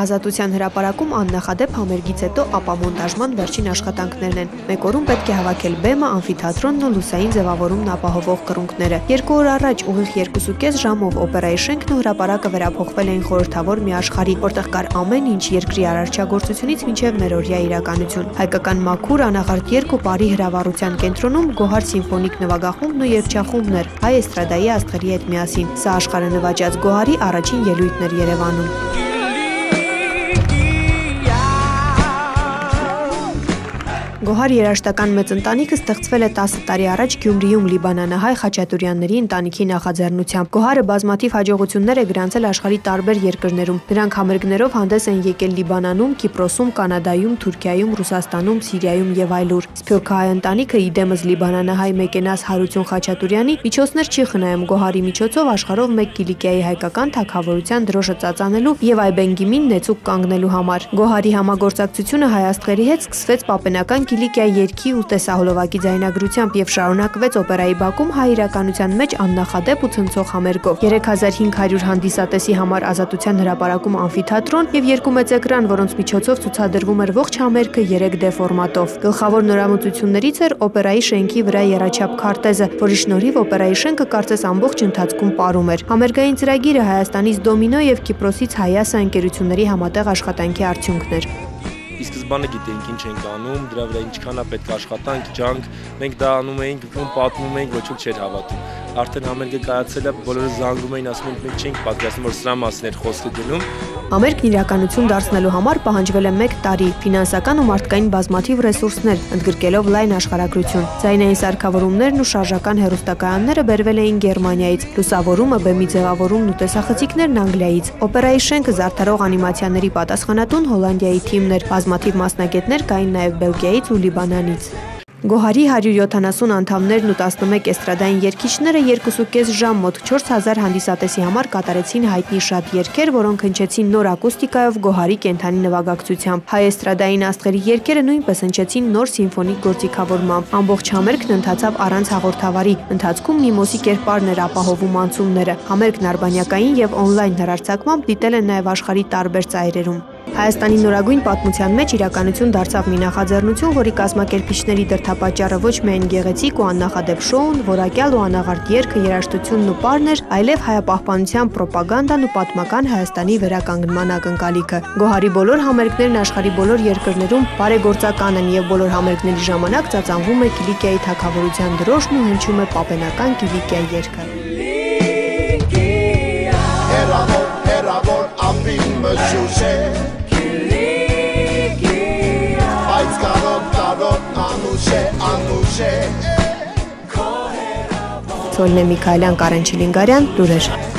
Ազատության հրապարակում աննախադեպ համերգից հետո ապամոնտաժման վերջին աշխատանքներն են։ Մեկ օրում պետք է հավաքել բեմը, ամֆիթատրոնն ու լուսային ձևավորումն ապահովող կռունկները։ Երկու օր առաջ ուղիղ 2.5 ժամով օպերայի շենքն ու հրապարակը վերափոխվել էին խորհրդավոր մի աշխարհի, որտեղ կար ամեն ինչ երկրի արարչագործությունից մինչև ներօրյա իրականություն։ Հայկական մաքուր, անաղարտ երգ ու բարի հրավառության կենտրոնում Գոհար սիմֆոնիկ նվագախումբն ու երգչախումբներ հայ էստրադայի աստղերի հետ միասին։ Սա աշխարհը նվաճած Գոհարի առաջին ելույթն էր Երևանում։ Գոհար երաժշտական մեծ ընտանիքը ստեղծվել է 10 տարի առաջ Գյումրիում լիբանանահայ Խաչատուրյանների ընտանիքի նախաձեռնությամբ։ Գոհարը բազմաթիվ հաջողություններ է գրանցել աշխարհի տարբեր երկրներում։ Նրանք համերգներով հանդես են եկել Լիբանանում, Կիպրոսում, Կանադայում, Թուրքիայում, Ռուսաստանում, Սիրիայում եւ այլուր։ Սփյուռքահայ ընտանիքը իդեմս լիբանանահայ մեկենաս Հարություն Խաչատուրյանի միջոցներ չի խնայում Գոհարի միջոցով աշխարհով մեկ Կիլիկիայի հայկական թագավորության դրոշը ծածանելու եւ Այբենգիմին նեցուկ կանգնելու համար։ Գոհարի համագործակցությունը հայ աստղերի հետ սկսվեց պապենական Կիլիկիայի երգի ու տեսահոլովակի ձայնագրությամբ և շարունակվեց օպերայի Բաքում հայ իրականության մեջ աննախադեպ ու ցնցող համերգով։ 3500 հանդիսատեսի համար Ազատության հրապարակում ամֆիթատրոն և երկու մեծ էկրան, որոնց միջոցով ցուցադրվում էր ողջ համերգը 3D ֆորմատով։ Գլխավոր նորամուծություններից էր օպերայի շենքի վրա եռաչափ քարտեզը, որի շնորհիվ օպերայի շենքը կարծես ամբողջ ընթացքում պարում էր։ Համերգային ծրագիրը Հայաստանից Դոմինո և Կիպրոսից Հայասա ընկերությունների համատեղ աշխատանքի արդյունքն էր։ И սկզբանը գիտենք ինչ ենք անում, դրա վրա ինչքան է պետք աշխատանք, ջանք, մենք դա անում էինք, ում պատմում էինք, ոչ ոք չէր հավատում։ Արդեն համերգը կայացել է, բոլորը զանգում էին, ասում են մենք չենք պատկերացնում, որ սրա մասին էր խոսքը գնում։ Համերգն իրականություն դարձնելու համար պահանջվել է 1 տարի, ֆինանսական ու մարդկային բազմաթիվ ռեսուրսներ, ընդգրկելով լայն աշխարհագրություն։ Ձայնային սարքավորումներն ու շարժական հեռուստակայանները բերվել էին Գերմանիայից, լուսավորումը, բեմի ձևավորումն ու տեսախցիկներն Անգլիայից։ Օպերայի շենքը զարդարող անիմացիաների պատասխանատուն Հոլանդիայի թիմն էր, բազմաթիվ մասնագետներ կային նաև Բելգիայից ու Լիբանանից։ Գոհարի 170 անդամներն ու 11 էստրադային երգիչները 2.5 ժամ մոտ 4000 հանդիսատեսի համար կատարեցին հայտնի շատ երգեր, որոնք հնչեցին նոր ակուստիկայով Գոհարի կենդանի նվագակցությամբ։ Հայ էստրադային աստղերի երգերը նույնպես հնչեցին նոր սիմֆոնիկ գործիքավորմամբ։ Ամբողջ համերգն ընթացավ առանց հաղորդավարի, ընթացքում Միմոսի կերպարն էր ապահովում անցումները։ Համերգն արբանյակային եւ օնլայն հեռարձակմամբ դիտել են նաեւ աշխարհի տարբեր ծայրերում։ Հայաստանի նորագույն պատմության մեջ իրականություն դարձավ մի նախաձեռնություն, որի կազմակերպիչների դրդապատճառը ոչ միայն գեղեցիկ ու աննախադեպ շոուն, որակյալ ու անաղարտ երգը, երաժշտությունն ու պարն էր, այլև հայապահպանության պրոպագանդան ու պատմական Հայաստանի վերականգնման ակնկալիքը։ Գոհարի բոլոր համերգներն աշխարհի բոլոր երկրներում բարեգործական են եւ բոլոր համերգների ժամանակ ծածանվում է Կիլիկիայի թագավորության դրոշն ու հնչում է պապենական Կիլիկիայի երգը։ Սոլնե Միքայելյան, Կարեն Չիլինգարյան, լուրեր։